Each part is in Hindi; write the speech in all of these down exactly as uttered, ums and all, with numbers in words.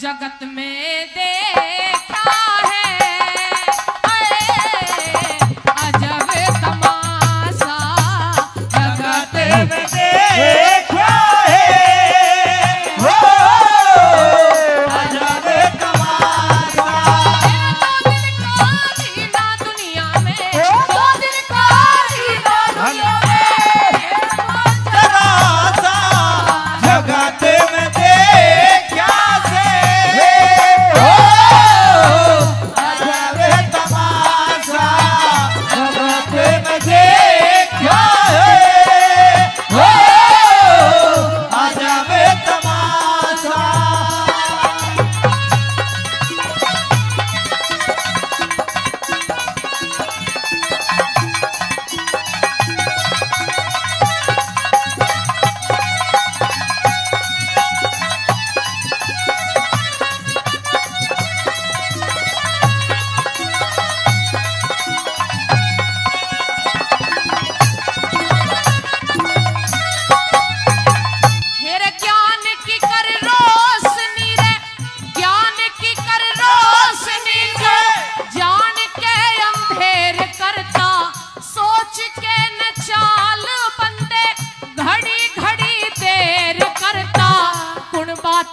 जगत में देखा है, अरे अजब तमाशा जगत में देखा है, हो अजब तमाशा। दो दिन का जीना दुनिया में, दो दिन का जीना दुनिया में, तमाशा जगत में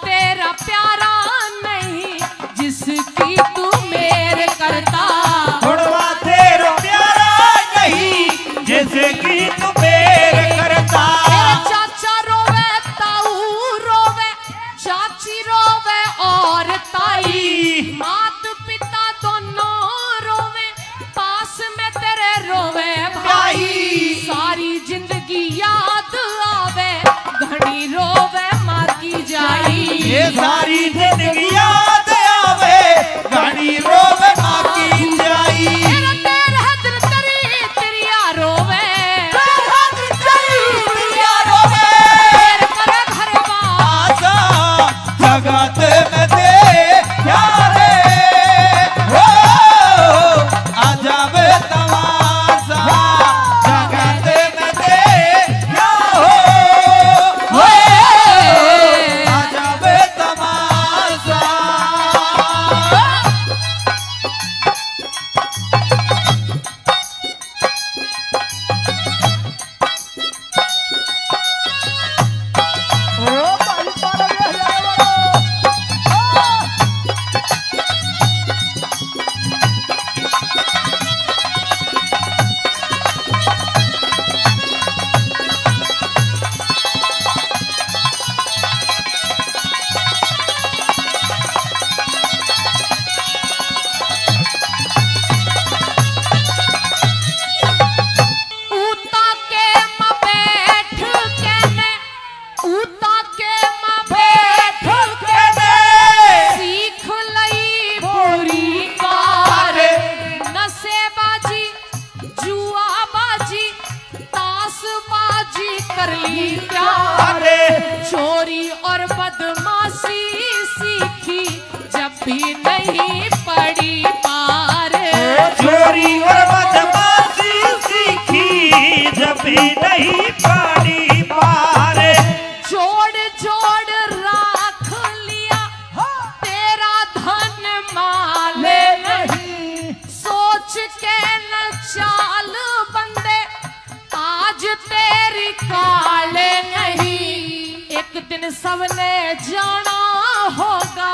तेरा प्यारा नहीं जिसकी तू मेरे करता, थोड़ा तेरा प्यारा नहीं जिसकी तू मेरे करता। चाचा रोवे ताऊ रोवे, चाची रोवे और ताई, मात पिता दोनों रोवे, पास में तेरे रोवे भाई। सारी जिंदगी याद आवे, घड़ी रोवे जाई, ये सारी जिंदगी याद आवे, गाड़ी रोवे माँ की जाई। तेरे हजर तरी तेरिया रोवे, तेरे हजर तरी तेरिया रोवे, तेरे पर घर बासा जगत में देखा है, हो अजब तमाशा जगत में देखा हो। चोरी और बदमाशी सीखी जब भी नहीं पड़ी पार, चोरी और बदमाशी सीखी जब भी नहीं पड़ी पार। जोड़ जोड़ राख लिया तेरा धन माले नहीं, सोच के न चाल बंदे आज तेरी काले नहीं। एक दिन सबने जाना होगा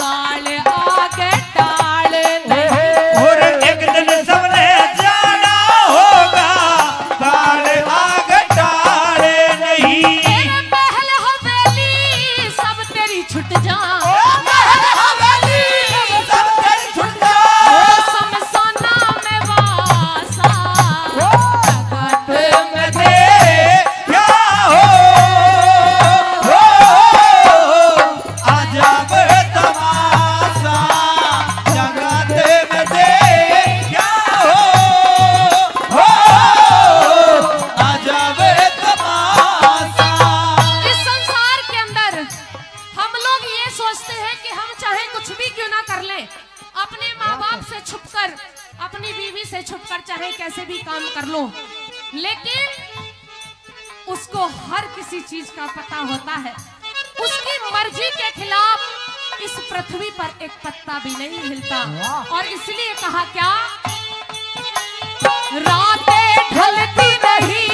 काल आगे टाल नहीं, और एक दिन सबने जाना होगा काल आगे टाल नहीं। तेरे महल हवेली सब तेरी छुट जा, महल हवेली सब तेरी छुट जा, समसाना में वासा जगत में देखा हो, अपनी बीवी से छुपकर चाहे कैसे भी काम कर लो, लेकिन उसको हर किसी चीज का पता होता है। उसकी मर्जी के खिलाफ इस पृथ्वी पर एक पत्ता भी नहीं हिलता। और इसलिए कहा क्या, रातें ढलती नहीं,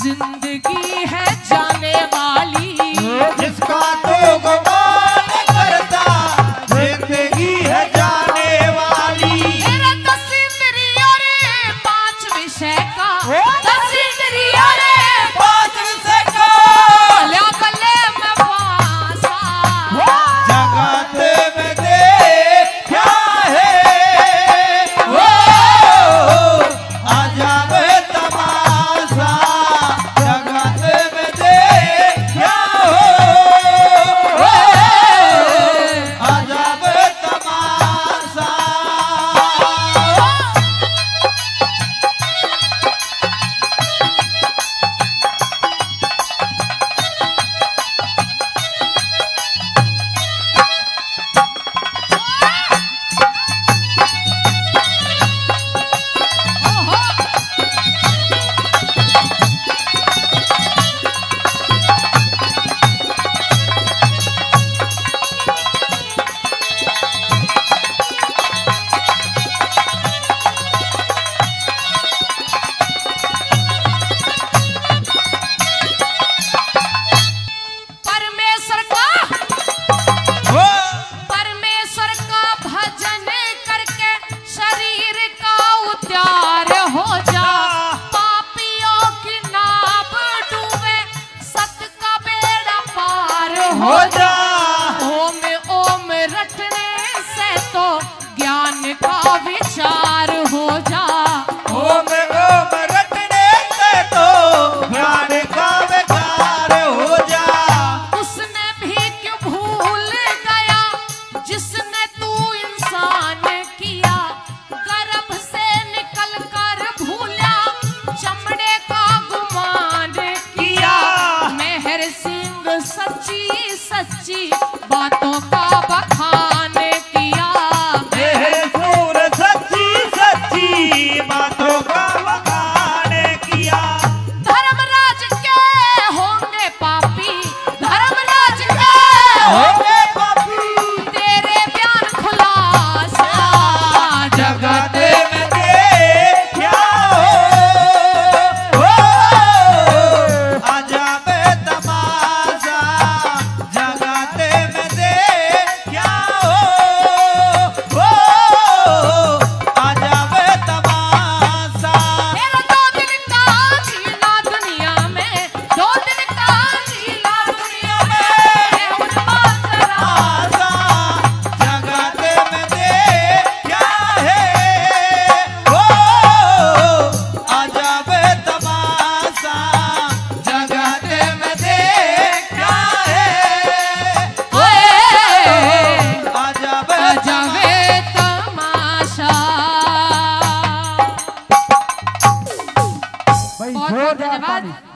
जिंदगी है जाने वाली, जिसका तो गुमान करता जिंदगी है जाने वाली। मेरा तस्वीरियों रे पांच विषय का, तस्वीरियों रे पांच विषय का, बल्ले बल्ले में पासा जगत में देख क्या है, ओ आजा हो जा। ओम ओम रटने से तो ज्ञान का विचार